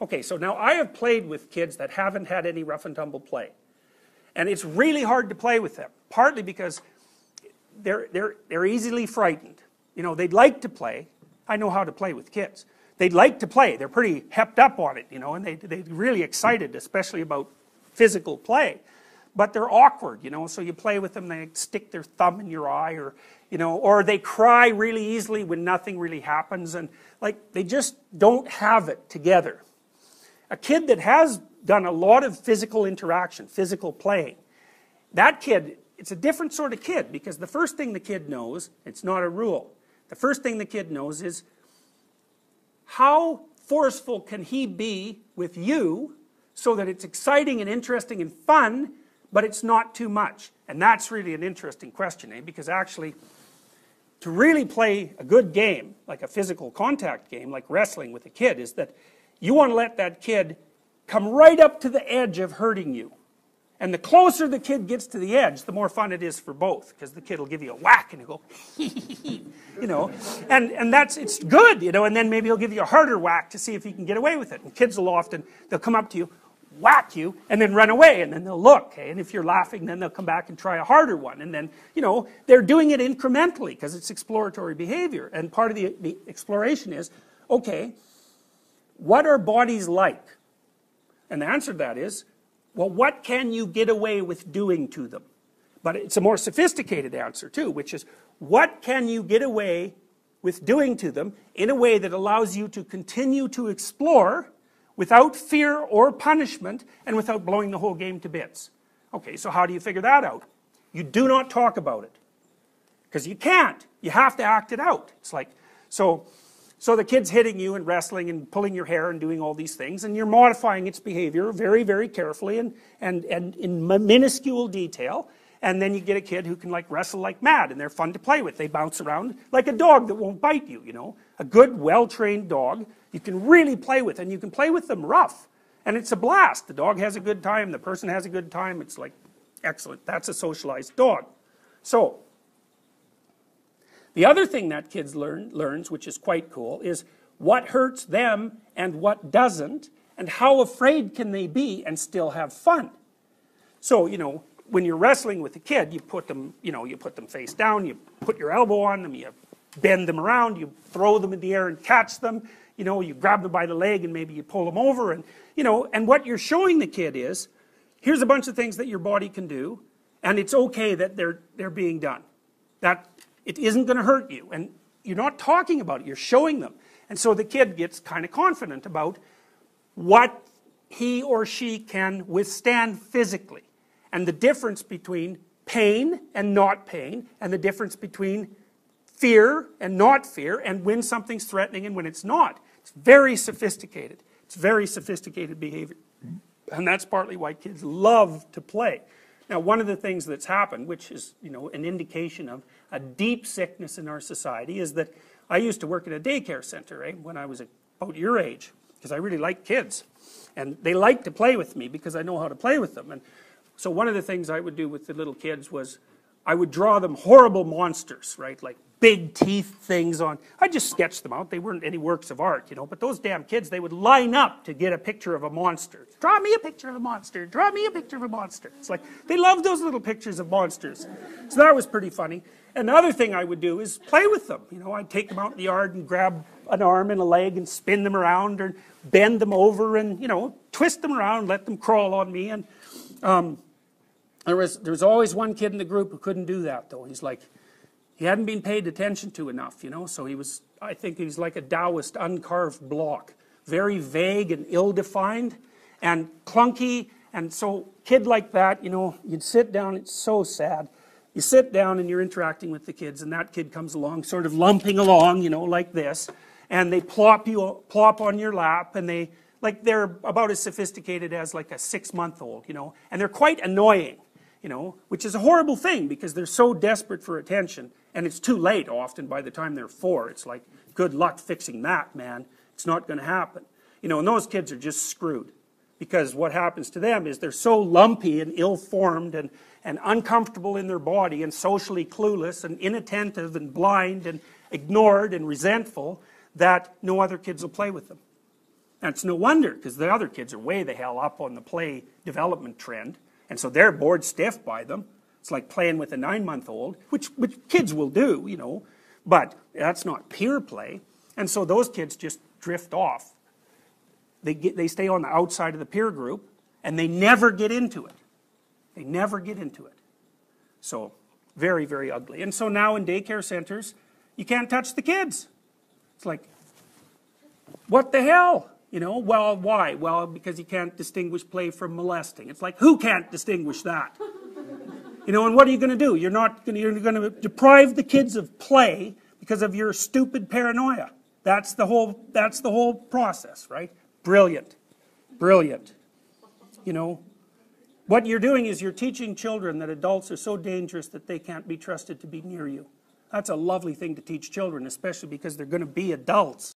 Okay, so now I have played with kids that haven't had any rough and tumble play. And it's really hard to play with them, partly because they're easily frightened. You know, they'd like to play. I know how to play with kids. They'd like to play. They're pretty hepped up on it, you know, and they're really excited, especially about physical play. But they're awkward, you know, so you play with them, they stick their thumb in your eye, or, you know, or they cry really easily when nothing really happens, and, like, they just don't have it together. A kid that has done a lot of physical interaction, physical playing, that kid, it's a different sort of kid, because the first thing the kid knows, it's not a rule, the first thing the kid knows is, how forceful can he be with you so that it's exciting and interesting and fun, but it's not too much? And that's really an interesting question, eh? Because actually, to really play a good game, like a physical contact game, like wrestling with a kid, is that you want to let that kid come right up to the edge of hurting you. And the closer the kid gets to the edge, the more fun it is for both, because the kid will give you a whack and he'll go, you know, and that's, it's good, you know, and then maybe he'll give you a harder whack to see if he can get away with it. And kids will often, they'll come up to you, whack you, and then run away, and then they'll look, okay? And if you're laughing, then they'll come back and try a harder one, and then, you know, they're doing it incrementally, because it's exploratory behavior, and part of the exploration is, okay, what are bodies like? And the answer to that is, well, what can you get away with doing to them? But it's a more sophisticated answer too, which is, what can you get away with doing to them in a way that allows you to continue to explore without fear or punishment, and without blowing the whole game to bits? Okay, so how do you figure that out? You do not talk about it. Because you can't. You have to act it out. It's like, so the kid's hitting you and wrestling and pulling your hair and doing all these things, and you're modifying its behavior very, very carefully and in minuscule detail, and then you get a kid who can, like, wrestle like mad, and they're fun to play with. They bounce around like a dog that won't bite you, you know. A good, well-trained dog you can really play with, and you can play with them rough, and it's a blast. The dog has a good time, the person has a good time. It's like, excellent, that's a socialized dog. So the other thing that kids learns, which is quite cool, is what hurts them and what doesn't, and how afraid can they be and still have fun. So, you know, when you're wrestling with a kid, you put them, you know, you put them face down, you put your elbow on them, you bend them around, you throw them in the air and catch them, you know, you grab them by the leg and maybe you pull them over, and, you know, and what you're showing the kid is, here's a bunch of things that your body can do, and it's okay that they're being done. That it isn't going to hurt you, and you're not talking about it, you're showing them. And so the kid gets kind of confident about what he or she can withstand physically, and the difference between pain and not pain, and the difference between fear and not fear, and when something's threatening and when it's not. It's very sophisticated. It's very sophisticated behavior. And that's partly why kids love to play. Now, one of the things that's happened, which is, you know, an indication of a deep sickness in our society, is that I used to work at a daycare center, eh, when I was about your age, because I really liked kids. And they liked to play with me because I know how to play with them. And so one of the things I would do with the little kids was I would draw them horrible monsters, right, like big teeth things on. I just sketched them out. They weren't any works of art, you know, but those damn kids, they would line up to get a picture of a monster. Draw me a picture of a monster. Draw me a picture of a monster. It's like, they love those little pictures of monsters. So that was pretty funny. And the other thing I would do is play with them. You know, I'd take them out in the yard and grab an arm and a leg and spin them around and bend them over and, you know, twist them around, let them crawl on me. And there was always one kid in the group who couldn't do that, though. He's like, he hadn't been paid attention to enough, you know, so he was, I think he was like a Taoist uncarved block. Very vague and ill-defined and clunky, and so kid like that, you know, you'd sit down, it's so sad. You sit down and you're interacting with the kids, and that kid comes along, sort of lumping along, you know, like this, and they plop on your lap, and they, like, they're about as sophisticated as like a 6-month-old, you know, and they're quite annoying, you know, which is a horrible thing because they're so desperate for attention. And it's too late often by the time they're 4. It's like, good luck fixing that, man. It's not going to happen. You know, and those kids are just screwed. Because what happens to them is they're so lumpy and ill-formed and uncomfortable in their body and socially clueless and inattentive and blind and ignored and resentful that no other kids will play with them. And it's no wonder, because the other kids are way the hell up on the play development trend, and so they're bored stiff by them. It's like playing with a 9-month-old, which kids will do, you know, but that's not peer play. And so those kids just drift off. They stay on the outside of the peer group, and they never get into it. They never get into it. So, very, very ugly. And so now in daycare centers, you can't touch the kids. It's like, what the hell? You know, well, why? Well, because you can't distinguish play from molesting. It's like, who can't distinguish that? You know, and what are you going to do? You're going to deprive the kids of play because of your stupid paranoia. That's the whole process, right? Brilliant. Brilliant. You know, what you're doing is you're teaching children that adults are so dangerous that they can't be trusted to be near you. That's a lovely thing to teach children, especially because they're going to be adults.